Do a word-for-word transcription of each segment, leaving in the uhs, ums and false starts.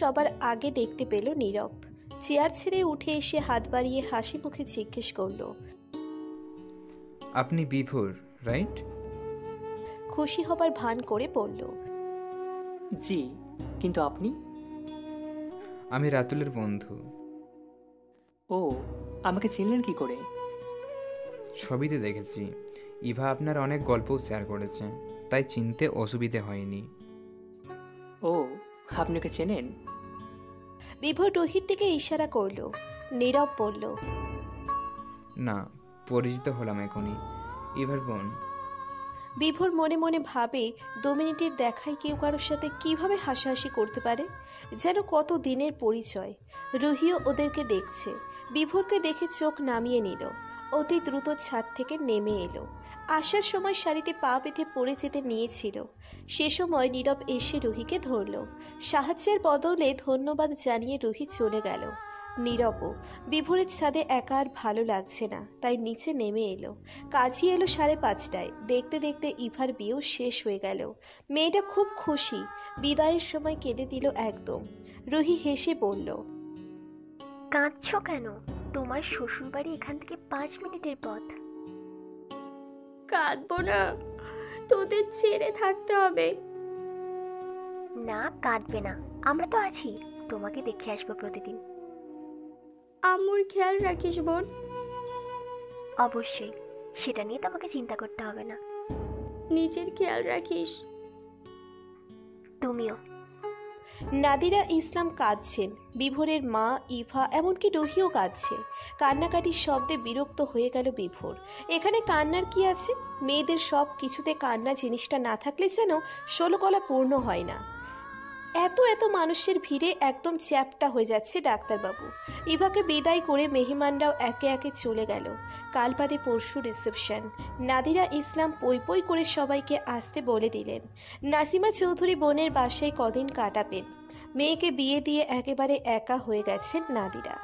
সবার আগে দেখতে পেল নীরব। চেয়ার ছেড়ে উঠে এসে হাত বাড়িয়ে হাসি মুখে জিজ্ঞেস করল, আপনি বিভোর, রাইট? খুশি হবার ভান করে বলল, জি, কিন্তু আপনি? আমি রাতুলের বন্ধু। ও, আমাকে চিনলেন কি করে? ছবিতে দেখেছি। ইভা আপনার অনেক গল্প শেয়ার করেছে, তাই চিনতে অসুবিধে হয়নি। ও, আপনাকে চেনেন? বিভোর রোহিত থেকে ইশারা করল। নীরব বলল, না, পরিচিত হলাম এখনই, ইভার বোন। বিভোর মনে মনে ভাবে দু মিনিটের দেখায় কেউ কারোর সাথে কিভাবে হাসাহাসি করতে পারে, যেন কত দিনের পরিচয়। রুহিও ওদেরকে দেখছে। বিভোরকে দেখে চোখ নামিয়ে নিল, অতি দ্রুত ছাদ থেকে নেমে এলো। আসার সময় শাড়িতে পা বেঁধে পড়ে যেতে নিয়েছিল, সে সময় নীরব এসে রুহিকে ধরল। সাহায্যের বদলে ধন্যবাদ জানিয়ে রুহি চলে গেল। নীরবও বিভোরের ছাদে একা আর ভালো লাগছে না, তাই নিচে নেমে এলো। কাজই এলো সাড়ে পাঁচটায়। দেখতে দেখতে ইভার বিয়েও শেষ হয়ে গেল। মেয়েটা খুব খুশি, বিদায়ের সময় কেঁদে দিল একদম। রুহি হেসে বলল, কাঁদছ কেন? তোমার শ্বশুরবাড়ি এখান থেকে পাঁচ মিনিটের পথ। কাঁদবো না, তোদের ছেড়ে থাকতে হবে। না, কাঁদবে না, আমরা তো আছি, তোমাকে দেখে আসবো প্রতিদিন। আম্মুর খেয়াল রাখিস বোন। অবশ্যই, সেটা নিয়ে তোমাকে চিন্তা করতে হবে না। নিজের খেয়াল রাখিস। তুমিও। নাদিরা ইসলাম কাঁদছেন, বিভোরের মা, ইভা, এমনকি রুহিও কাঁদছে। কান্নাকাটির শব্দে বিরক্ত হয়ে গেল বিভোর। এখানে কান্নার কি আছে? মেয়েদের সব কিছুতে কান্না জিনিসটা না থাকলে যেন ষোলকলা পূর্ণ হয় না। এত এত মানুষের ভিড়ে একদম চ্যাপ্টা হয়ে যাচ্ছে ডাক্তারবাবু। ইভাকে বিদায় করে মেহমানরাও একে একে চলে গেল। কাল বাদে পরশু রিসেপশন। নাদিরা ইসলাম পই পই করে সবাইকে আসতে বলে দিলেন। নাসিমা চৌধুরী বোনের বাসায় কদিন কাটাবেন। মেয়েকে বিয়ে দিয়ে একেবারে একা হয়ে গেছেন নাদিরা।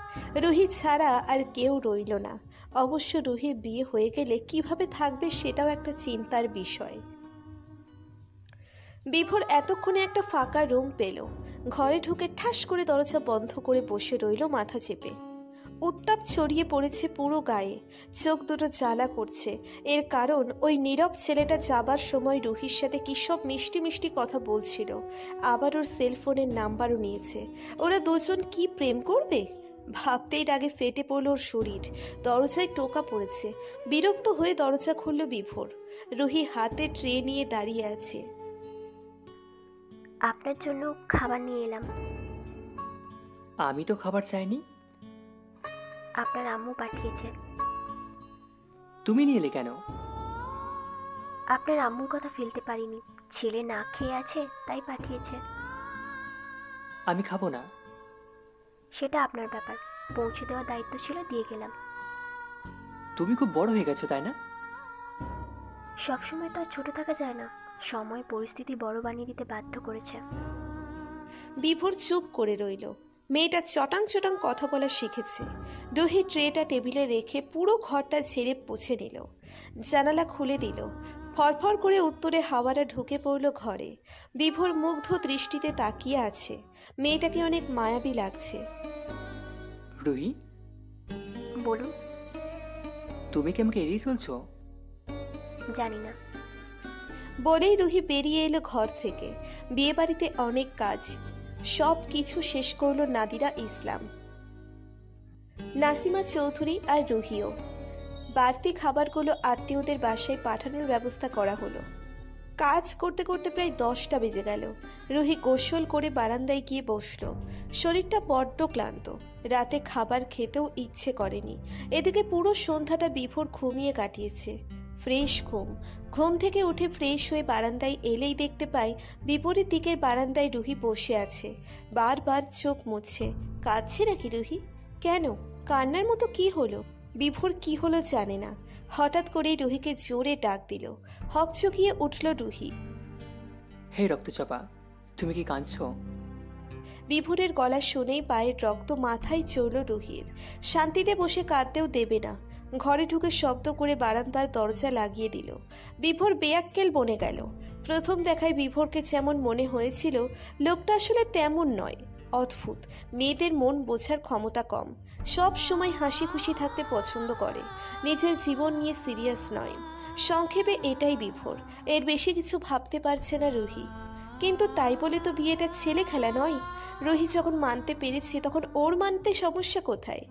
রুহি ছাড়া আর কেউ রইল না। অবশ্য রুহির বিয়ে হয়ে গেলে কিভাবে থাকবে সেটাও একটা চিন্তার বিষয়। বিভোর এতক্ষণে একটা ফাঁকা রুম পেল। ঘরে ঢুকে ঠাস করে দরজা বন্ধ করে বসে রইল মাথা চেপে। উত্তাপ ছড়িয়ে পড়েছে পুরো গায়ে, চোখ দুটো জ্বালা করছে। এর কারণ ওই নীরব ছেলেটা যাবার সময় রুহির সাথে কি সব মিষ্টি মিষ্টি কথা বলছিল। আবার ওর সেলফোনের নাম্বারও নিয়েছে। ওরা দুজন কি প্রেম করবে? ভাবতেই রাগে ফেটে পড়ল ওর শরীর। দরজায় টোকা পড়েছে। বিরক্ত হয়ে দরজা খুলল বিভোর। রুহি হাতে ট্রে নিয়ে দাঁড়িয়ে আছে। আপনার জন্য খাবার নিয়ে এলাম। আমি তো খাবার চাইনি। আপনার আম্মু পাঠিয়েছে। তুমি নিয়ে এলে কেন? আপনার আম্মুর কথা ফেলতে পারিনি, ছেলে না খেয়ে আছে তাই পাঠিয়েছে। আমি খাবো না। সেটা আপনার ব্যাপার, পৌঁছে দেওয়ার দায়িত্ব ছিল, দিয়ে গেলাম। তুমি খুব বড় হয়ে গেছো তাই না? সবসময় তো আর ছোট থাকা যায় না, সময় পরিস্থিতি বড় বানিয়ে দিতে বাধ্য করেছে। বিভোর চুপ করে রইল। মেয়েটা চটাং চটাং কথা বলা শিখেছে। রুহি ট্রেটা টেবিলে রেখে পুরো ঘরটা ঝেড়ে পুছে নিল। জানালা খুলে দিল। ফরফর করে উত্তরে হাওয়াটা ঢুকে পড়ল ঘরে। বিভোর মুগ্ধ দৃষ্টিতে তাকিয়ে আছে। মেয়েটাকে অনেক মায়াবী লাগছে। রুহি, বলুন। তুমি কি আমাকে এড়িয়ে চলছো? জানি না। বলেই রুহি বেরিয়ে এলো ঘর থেকে। বিয়েবাড়িতে অনেক কাজ, সব কিছু শেষ করল নাদিরা ইসলাম, নাসিমা চৌধুরী আর রুহিও। বাড়তি খাবারগুলো আত্মীয়দের বাসায় পাঠানোর ব্যবস্থা করা হলো। কাজ করতে করতে প্রায় দশটা বেজে গেল। রুহি গোসল করে বারান্দায় গিয়ে বসল। শরীরটা বড্ড ক্লান্ত, রাতে খাবার খেতেও ইচ্ছে করেনি। এদিকে পুরো সন্ধ্যাটা বিভোর ঘুমিয়ে কাটিয়েছে। ফ্রেশ ঘুম। ঘুম থেকে উঠে ফ্রেশ হয়ে বারান্দায় এলেই দেখতে পাই বিপরীত দিকের বারান্দায় রুহি বসে আছে। বারবার চোখ মুছছে। কাঁদছে নাকি রুহি? কেন? কান্নার মতো কি হলো? বিভোর কি হলো জানে না। হঠাৎ করেই রুহিকে জোরে ডাক দিল। হকচকিয়ে উঠল রুহি। হে রক্তচাপা, তুমি কি কাঁদছো? বিভোরের গলা শুনেই পায়ের রক্ত মাথায় চড়ল রুহির। শান্তিতে বসে কাঁদতেও দেবে না। ঘরে ঢুকে শব্দ করে বারান্দার দরজা লাগিয়ে দিল। বিভোর বেয়াক্কেল বনে গেল। প্রথম দেখায় বিভোরকে যেমন মনে হয়েছিল, লোকটা আসলে তেমন নয়, অদ্ভুত, মেয়েদের মন বোঝার ক্ষমতা কম, সব সময় হাসি খুশি থাকতে পছন্দ করে, নিজের জীবন নিয়ে সিরিয়াস নয়। সংক্ষেপে এটাই বিভোর, এর বেশি কিছু ভাবতে পারছে না রুহি। কিন্তু তাই বলে তো বিয়েটা ছেলে খেলা নয়। রুহি যখন মানতে পেরেছে তখন ওর মানতে সমস্যা কোথায়?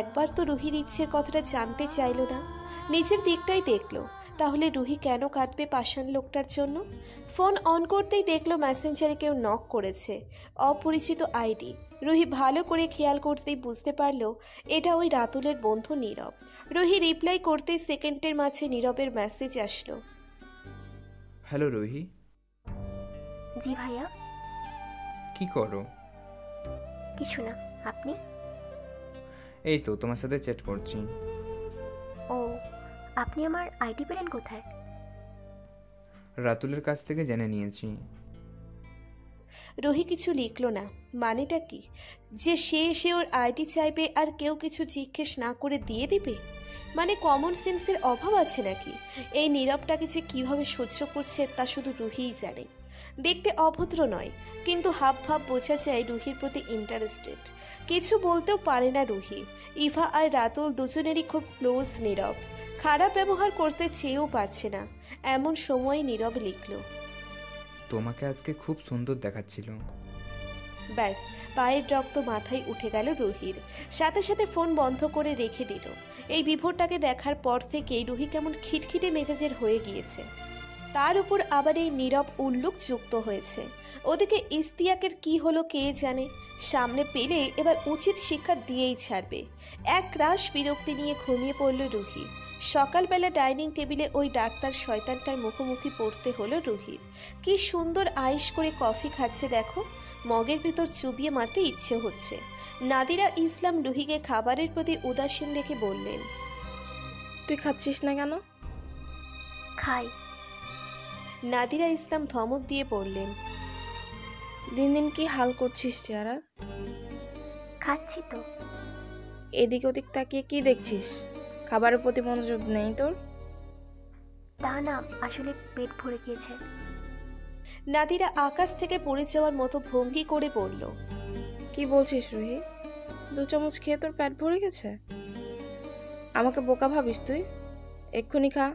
একবার তো রুহির ইচ্ছের কথাটা জানতে চাইল না, নিজের দিকটাই দেখলো। তাহলে রুহি কেন কাঁদবে পাষাণ লোকটার জন্য? ফোন অন করতেই দেখলো মেসেঞ্জারে কেউ নক করেছে, অপরিচিত আইডি। রুহি ভালো করে খেয়াল করতেই বুঝতে পারলো এটা ওই রাতুলের বন্ধু নীরব। রুহি রিপ্লাই করতেই সেকেন্ডের মাঝে নীরবের মেসেজ আসলো, হ্যালো রুহি। জি ভাইয়া। কি করো? কিছু না, আপনি? এই তো তোমার সাথে চ্যাট করছি। ও, আপনি আমার আইডি পেলেন কোথায়? রাতুলের কাছ থেকে জেনে নিয়েছি। রোহি কিছু লিখলো না, মানেটা কি? যে সে সে ওর আইডি চাইবে আর কেউ কিছু জিজ্ঞেস না করে দিয়ে দিবে? মানে কমন সেন্সের অভাব আছে নাকি? এই নীরবটাকে যে কিভাবে সহ্য করছে তা শুধু রুহিই জানে। দেখতে অভদ্র নয়, কিন্তু হাব ভাব বোঝা যায় রুহির প্রতি ইন্টারেস্টেড। কিছু বলতেও পারে না রুহি। ইভা আর রাতুল দুজনেরই খুব ক্লোজ নীরব, খারাপ ব্যবহার করতে চেয়েও পারছে না। এমন সময় নীরব লিখল, তোমাকে আজকে খুব সুন্দর দেখাচ্ছিল। ব্যাস, পায়ের রক্ত মাথায় উঠে গেল রুহির। সাথে সাথে ফোন বন্ধ করে রেখে দিল। এই বিভোরটাকে দেখার পর থেকেই রুহি কেমন খিটখিটে মেজাজের হয়ে গিয়েছে। তার উপর আবার এই নীরব উল্লুক যুক্ত হয়েছে। ওদিকে ইস্তিয়াকের কি হলো কে জানে, সামনে পেলে এবার উচিত শিক্ষা দিয়েই ছাড়বে। এক রাশ বিরক্তি নিয়ে ঘুমিয়ে পড়ল রুহি। সকালবেলা ডাইনিং টেবিলে ওই ডাক্তার শয়তানটার মুখোমুখি পড়তে হলো রুহির। কি সুন্দর আয়েশ করে কফি খাচ্ছে দেখো, মগের ভেতর চুবিয়ে মারতে ইচ্ছে হচ্ছে। নাদিরা ইসলাম রুহিকে খাবারের প্রতি উদাসীন দেখে বললেন, তুই খাচ্ছিস না কেন? খাই। নাদিরা ইসলাম ধমক দিয়ে বললেন, দিন দিন কি হাল করছিস চেহারা? খাচ্ছি তো। এদিক ওদিক তাকিয়ে কি দেখছিস? খাবারের প্রতি মনোযোগ নেই তোর? তা না, আসলে পেট ভরে গিয়েছে। নাদিরা আকাশ থেকে পড়ে যাওয়ার মতো ভঙ্গি করে পড়ল, কি বলছিস রুহি? দু চামচ খেয়ে তোর পেট ভরে গেছে? আমাকে বোকা ভাবিস তুই? এক্ষুনি খা,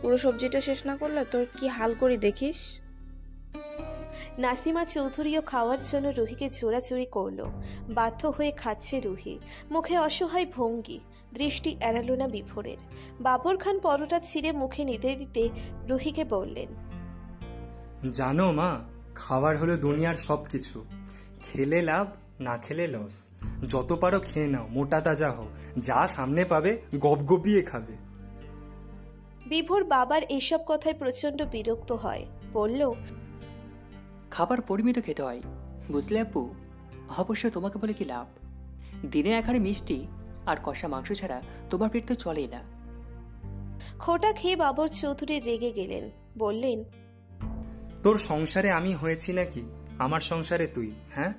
পুরো সবজিটা শেষ না করলে তোর কি হাল করি দেখিস। নাসিমা চৌধুরীও খাওয়ার জন্য রুহিকে জোরাজুরি করলো, বাধ্য হয়ে খাচ্ছে রুহি, মুখে অসহায় ভঙ্গি। দৃষ্টি এড়ালো না বিভোরের। বাবর খান পরোটা ছিঁড়ে মুখে নিতে দিতে রুহিকে বললেন, জানো মা, খাবার হলো দুনিয়ার সব কিছু, খেলে লাভ না খেলে লস। যত পারো খেয়ে নাও, মোটা তাজা হও, যা সামনে পাবে গপগপিয়ে খাবে। বিভোর বাবার এসব কথায় প্রচন্ড বিরক্ত হয়, বলল, খাবার পরিমিত খেতে হয় বুঝলে আপু, অবশ্য তোমাকে বলে কি লাভ? দিনে একবারে মিষ্টি আর কষা মাংস ছাড়া তোমার পেট তো চলেই না। খোটা খেয়ে বাবর চৌধুরী রেগে গেলেন, বললেন, তোর সংসারে আমি হয়েছি নাকি? আমার সংসারে তুই? হ্যাঁ,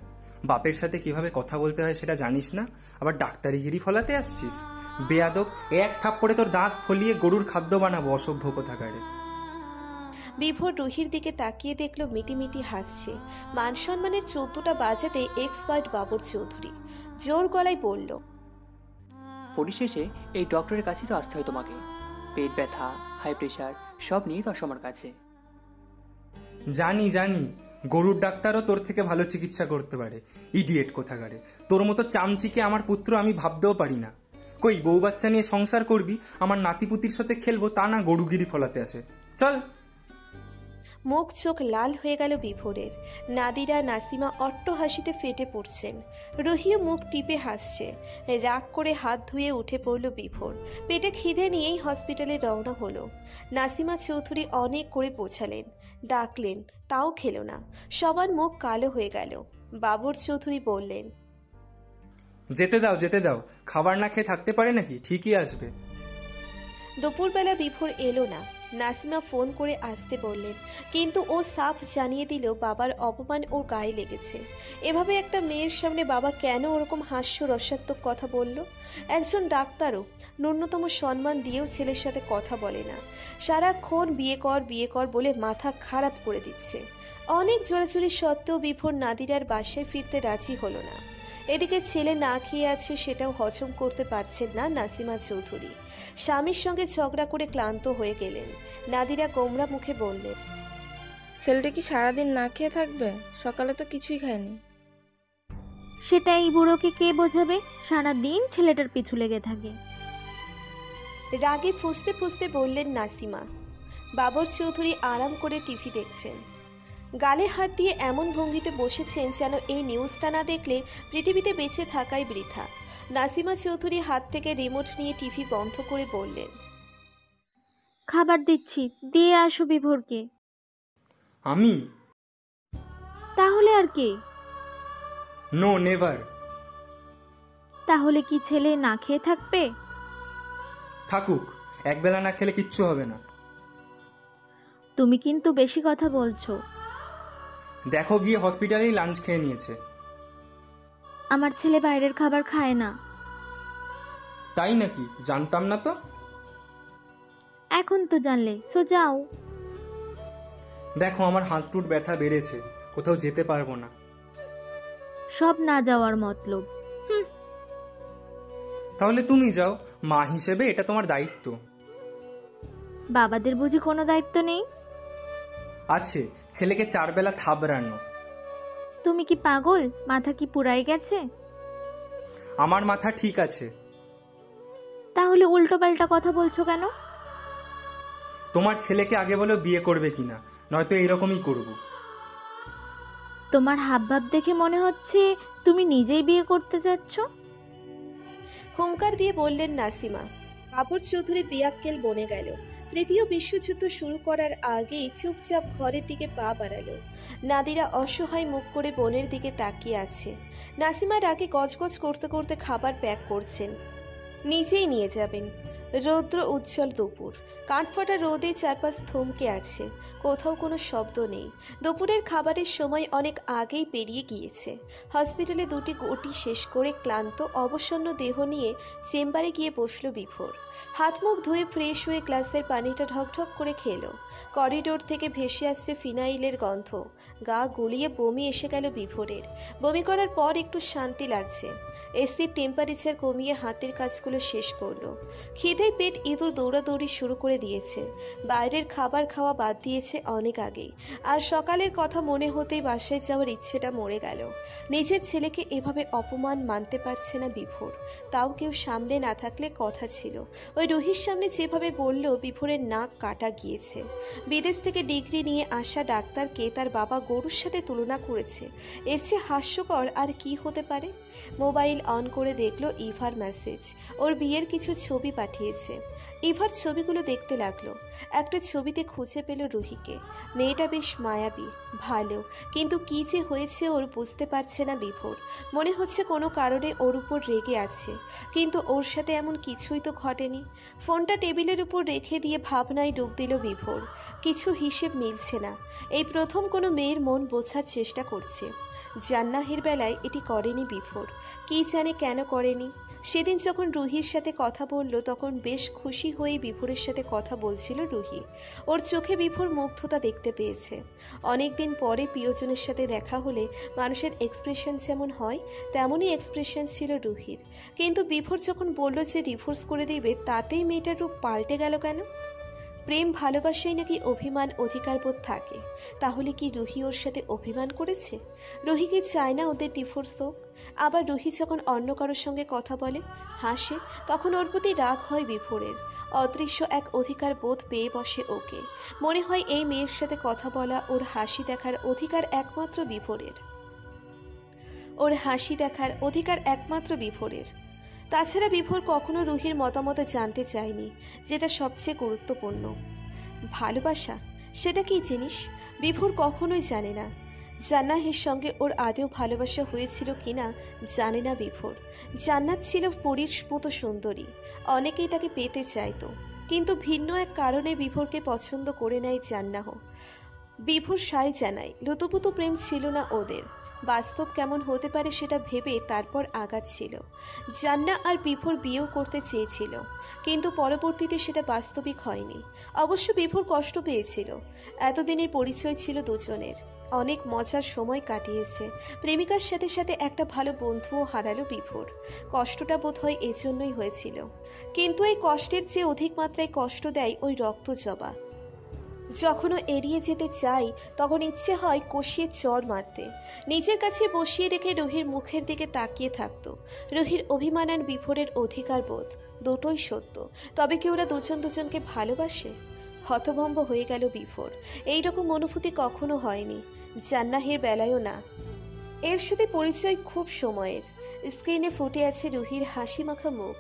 বাপের সাথে কিভাবে কথা বলতে হয় সেটা জানিস না, আবার ডাক্তারিগিরি ফলাতে আসছিস? বেয়াদব, এক থাপ্পড়ে তোর দাঁত ফলিয়ে গরুর খাদ্য বানাবো, অসভ্য কোথাকারে। বিভোর রুহির দিকে তাকিয়ে দেখলো মিটিমিটি হাসছে। মান সম্মানের চোদ্দটা বাজাতে এক্সপার্ট বাবর চৌধুরী জোর গলায় বলল, পরিশেষে এই ডক্টরের কাছে তো আসতে হয় তোমাকে, পেট ব্যথা, হাই প্রেশার সব নিয়ে তো আমার কাছে। জানি জানি, গরুর ডাক্তারও তোর থেকে ভালো চিকিৎসা করতে পারে, ইডিয়েট কোথাকারে। তোর মতো চামচিকে আমার পুত্র আমি ভাবতেও পারি না। কই বউ বাচ্চা নিয়ে সংসার করবি, আমার নাতিপুতির সাথে খেলবো, তা না গরুগিরি ফলাতে আসে। চল। মুখ চোখ লাল হয়ে গেল বিভোরের। নাদিরা নাসিমা অট্ট হাসিতে ফেটে পড়ছেন, রুহিও মুখ টিপে হাসছে। রাগ করে হাত ধুয়ে উঠে পড়ল বিভোর। পেটে খিদে নিয়েই হসপিটালে রওনা হলো। নাসিমা চৌধুরী অনেক করে পৌঁছালেন, ডাকলেন, তাও খেলো না। সবার মুখ কালো হয়ে গেল। বাবর চৌধুরী বললেন, যেতে দাও যেতে দাও, খাবার না খেয়ে থাকতে পারে নাকি, ঠিকই আসবে। দুপুরবেলা বিভোর এলো না, नासिमा फोन करे आसते बोलें किन्तु ओ साफ जानिए दिल बाबार अपमान ओर गाए लेगेछे। एभावे एकटा मेयेर सामने बाबा केन ओरकम हास्यरसात्मक कथा बोललो? एकजन डाक्तारो न्यूनतम सम्मान दिएओ छेलेर साथे कथा बोले ना, साराक्षण बिये कर बिये कर बोले माथा खराब करे दिच्छे। अनेक जोराजोरि सत्त्वेओ विभोर नादिरार बासाय फिरते राजी हलो ना। एदिके छेले ना खेये आछे सेटाओ हजम करते पारछेन ना नासिमा चौधुरी। स्वामीर संगे झगड़ा करे क्लान्त हये गेलेन। नादिरा गोमरा मुखे बोललेन, छेलेटा कि सारा दिन ना खेये थाकबे? सकाले तो किछुई खायनि। सेटा एई बुड़ोके के बोझाबे, सारा दिन छेलेटार पिछु लेगे थाके। रागे फुसते फुसते बोललेन नासिमा। बाबर चौधुरी आराम करे टीवी देखछेन। गाले हाथ दिए एमन भंगीते बसेछेन जेन ए निउजटा ना देखले पृथिवीते बेचे थाकाई बृथा। नासिमा चौधुरी हाथ थेके रिमोट निये टीवी बंध करे बोललेन, खाबार दिच्छी, दिए आसो बिभोरके। आमी? ताहले आर के? No never. ताहले कि छेले ना खेये थाकबे? थाकुक, एक बेला ना खेले किच्छू होबे ना। तुमी किन्तु बेशी कथा बोलछो। देखो गिए हॉस्पिटले लांच खेये नियेछे। आमार छेले बाइरेर खाबार खाय ना। ताई नाकि? जानताम ना तो। एखन तो जानले, सो जाओ। देखो आमार हाथटुट ब्यथा बेड़ेछे, कोथाओ जेते पारबो ना। सब ना जाओयार मतलब। हुँ। ताहले तुमी जाओ, मा हिसेबे एटा तोमार दायित्व। बाबादेर बुझि कोनो दायित्व नेई? আছে, ছেলেকে চার বেলা থাবড়ানো। তুমি কি পাগল? মাথা কি পুরাই গেছে? আমার মাথা ঠিক আছে। তাহলে উল্টোপাল্টা কথা বলছো কেন? তোমার ছেলেকে আগে বলো বিয়ে করবে কিনা, নয়তো এরকমই করব। তোমার হাবভাব দেখে মনে হচ্ছে তুমি নিজেই বিয়ে করতে যাচ্ছ। হুংকার দিয়ে বললেন নাসিমা। বাবুর চৌধুরী বিয়াক্কেল বনে গেল। तृतीय विश्वयुद्ध शुरू करार आगे चुपचाप घर दिके पा बाड़ालो। नादिरा असहाय मुख करे बोनेर दिके ताकिये आछे। नासिमा रागे गजगज करते करते खाबार पैक करछेन, निजेई निये जाबेन। रौद्र उज्जवल दोपुर, काठफाटा रोदे चारपाश थमके आछे, कोथाओ कोनो शब्द नेई। दोपुरेर खाबारेर समय अनेक आगेई पेरिये गियेछे। हस्पिटाले दुटी गोटी शेष करे क्लान्त अवसन्न देह निये चेम्बारे गिये बसलो बिफोर। हाथ मुख धुए फ्रेश हुए ग्लासेर पानिटा ढकढक करे खेलो। करिडोर थेके भेसे आसछे फिनाइलेर गन्ध। गा गुलिये बमि एसे गेलो बिफोरेर। बमि करार पर एकटु शांति लागछे। एसिड टेम्पारेचार कमिये हातेर काजगुलो शेष करलो। খিদেই পেট ইঁদুর দৌড়াদৌড়ি শুরু করে দিয়েছে। বাইরের খাবার খাওয়া বাদ দিয়েছে অনেক আগেই। আর সকালের কথা মনে হতেই বাসায় যাওয়ার ইচ্ছেটা মরে গেল। নিজের ছেলেকে এভাবে অপমান মানতে পারছে না বিভোর। তাও কেউ সামনে না থাকলে কথা ছিল। ওই রুহির সামনে যেভাবে বলল, বিভোরের নাক কাটা গিয়েছে। বিদেশ থেকে ডিগ্রি নিয়ে আসা ডাক্তারকে তার বাবা গরুর সাথে তুলনা করেছে। এর চেয়ে হাস্যকর আর কি হতে পারে? মোবাইল অন করে দেখলো ইভার মেসেজ। ওর বিয়ের কিছু ছবি পাঠিয়ে इभार छविगुलो देखते लागलो। एक छबिते खुजे पेल रुहिके। मेयेटा बेश मायाबी, भालो, किन्तु कि जे होयेछे ओर बुझते पारछे ना बिभोर। मने होच्छे कोनो कारणे ओर उपर रेगे आछे, किन्तु ओर साथे एमन किछुई तो घटेनी। फोनटा टेबिलेर उपर रेखे दिये भावनाय डुब दिल बिभोर। किछु हिसेब मिलछे ना। एई प्रथम कोनो मेयेर मन बोझार चेष्टा करछे। জান্নাহের বেলায় এটি করেনি বিভোর। কি জানে কেন করেনি। সেদিন যখন রুহির সাথে কথা বলল তখন বেশ খুশি হয়ে বিভোরের সাথে কথা বলছিল রুহি। ওর চোখে বিভোর মুগ্ধতা দেখতে পেয়েছে। অনেকদিন পরে প্রিয়জনের সাথে দেখা হলে মানুষের এক্সপ্রেশন যেমন হয় তেমনই এক্সপ্রেশন ছিল রুহির। কিন্তু বিভোর যখন বলল যে ডিভোর্স করে দিবে, তাতেই মেয়েটার রূপ পাল্টে গেল কেন? প্রেম ভালোবাসায় নাকি অভিমান অধিকারবোধ থাকে। তাহলে কি রুহি ওর সাথে অভিমান করেছে? রুহি কি চায় না ওদের ডিভোর্স হোক? আবার রুহি যখন অন্য কারোর সঙ্গে কথা বলে, হাসে, তখন ওর প্রতি রাগ হয় বিভোরের। অদৃশ্য এক অধিকার বোধ পেয়ে বসে ওকে। মনে হয় এই মেয়ের সাথে কথা বলা, ওর হাসি দেখার অধিকার একমাত্র বিভোরের। ওর হাসি দেখার অধিকার একমাত্র বিভোরের। তাছাড়া বিভোর কখনো রুহির মতামত জানতে চায়নি, যেটা সবচেয়ে গুরুত্বপূর্ণ। ভালোবাসা সেটা কি জিনিস বিভোর কখনোই জানে না। জান্নাহের সঙ্গে ওর আদেও ভালোবাসা হয়েছিল কিনা জানে না বিভোর। জান্নাত ছিল পরীর মতো সুন্দরী, অনেকেই তাকে পেতে চাইতো। কিন্তু ভিন্ন এক কারণে বিভোরকে পছন্দ করে নেয় জান্নাহ। বিভোর সায় জানায় লুতুপুতু প্রেম ছিল না ওদের, বাস্তব কেমন হতে পারে সেটা ভেবে তারপর আগাচ্ছিল। জান্না আর বিভোর বিয়েও করতে চেয়েছিল, কিন্তু পরবর্তীতে সেটা বাস্তবিক হয়নি। অবশ্য বিভোর কষ্ট পেয়েছিল, এতদিনের পরিচয় ছিল দুজনের, অনেক মজার সময় কাটিয়েছে। প্রেমিকার সাথে সাথে একটা ভালো বন্ধুও হারালো বিভোর, কষ্টটা বোধ হয় এজন্যই হয়েছিল। কিন্তু এই কষ্টের চেয়ে অধিক মাত্রায় কষ্ট দেয় ওই রক্তজবা। যখনও এড়িয়ে যেতে চাই তখন ইচ্ছে হয় কষিয়ে চড় মারতে। নিজের কাছে বসিয়ে রেখে রুহির মুখের দিকে তাকিয়ে থাকত। রুহির অভিমান আর বিভোরের অধিকার বোধ দুটোই সত্য, তবে কি ওরা দুজন দুজনকে ভালোবাসে? হতভম্ব হয়ে গেল বিভোর, এইরকম অনুভূতি কখনো হয়নি, জান্নাহের বেলায়ও না। এর সাথে পরিচয় খুব সময়ের। স্ক্রিনে ফুটে আছে রুহির হাসি মাখা মুখ,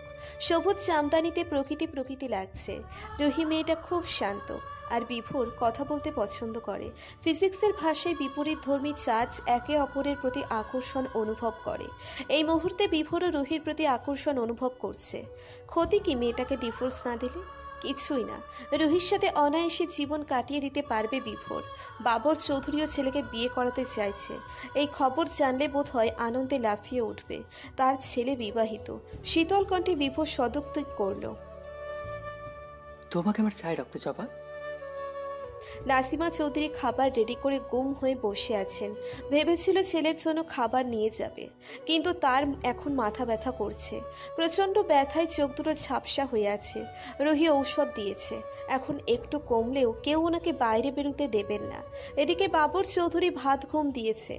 সবুজ জামদানিতে প্রকৃতি প্রকৃতি লাগছে। রুহি মেয়েটা খুব শান্ত, আর বিভোর কথা বলতে পছন্দ করে। ফিজিক্সের ভাষায় বিপরীত ধর্মী চার্জ একে অপরের প্রতি আকর্ষণ অনুভব করে। এই মুহূর্তে বিভোর ও রুহির প্রতি আকর্ষণ অনুভব করছে। ক্ষতি কি মেয়েটাকে ডিভোর্স না দিলে? কিছুই না, রুহির সাথে অনায়াসে জীবন কাটিয়ে দিতে পারবে বিভোর। বাবর চৌধুরীও ছেলেকে বিয়ে করাতে চাইছে, এই খবর জানলে বোধ হয় আনন্দে লাফিয়ে উঠবে। তার ছেলে বিবাহিত। শীতল কণ্ঠে বিভোর সদুক্তি করল, তোমাকে আমার চাই রক্তজবা। নাসিমা চৌধুরী খাবার রেডি করে গুম হয়ে বসে আছেন। ভেবেছিল ছেলের জন্য খাবার নিয়ে যাবে, কিন্তু তার এখন মাথা ব্যথা করছে। প্রচণ্ড ব্যথায় চোখ দুটো ঝাপসা হয়ে আছে। রোহি ঔষধ দিয়েছে, এখন একটু কমলেও কেউ ওনাকে বাইরে বেরোতে দেবেন না। এদিকে বাবর চৌধুরী ভাত ঘুম দিয়েছে।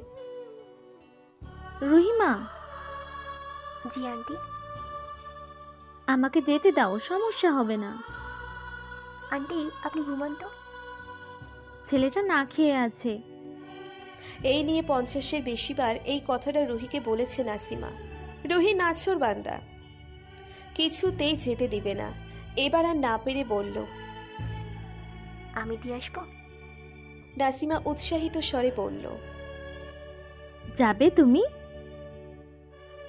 রুহিমা। জি আন্টি। আমাকে যেতে দাও, সমস্যা হবে না। আন্টি আপনি ঘুমান তো, ছেলেটা না খেয়ে আছে। এই নিয়ে পঞ্চাশের বেশিবার এই কথাটা রুহিকে বলেছে নাসিমা। রুহি নাছর বান্দা, কিছুতেই যেতে দিবে না। এবার আর না পেরে বলল, আমি দিয়ে আসবো। নাসিমা উৎসাহিত স্বরে বলল, যাবে তুমি?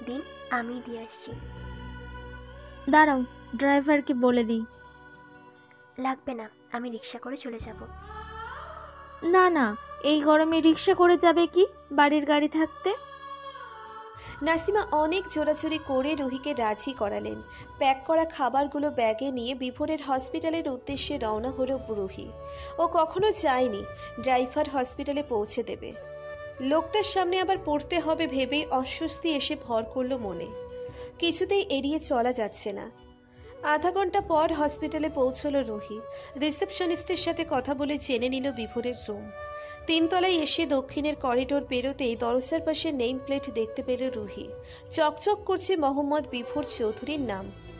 দিন, আমি দিয়ে আসছি। দাঁড়াও, ড্রাইভারকে বলে দিই। লাগবে না, আমি রিক্সা করে চলে যাব। না না, এই গরমে রিক্সা করে যাবে কি, বাড়ির গাড়ি থাকতে? নাসিমা অনেক জোরাজুরি করে রুহিকে রাজি করালেন। প্যাক করা খাবারগুলো ব্যাগে নিয়ে বিভোরের হসপিটালের উদ্দেশ্যে রওনা হলো রুহি। ও কখনো যায়নি, ড্রাইভার হসপিটালে পৌঁছে দেবে। লোকটার সামনে আবার পড়তে হবে ভেবেই অস্বস্তি এসে ভর করলো মনে। কিছুতেই এড়িয়ে চলা যাচ্ছে না। আধা ঘন্টা পর হসপিটালে পৌঁছল রুহি। রিসেপশনিস্টের সাথে কথা বলে জেনে নিল বিভোরের রুম। তিনতলায় এসে দক্ষিণের করিডোর পেরোতেই দরজার পাশে নেইম প্লেট দেখতে পেল রুহি। চকচক করছে মোহাম্মদ বিভোর চৌধুরীর নাম।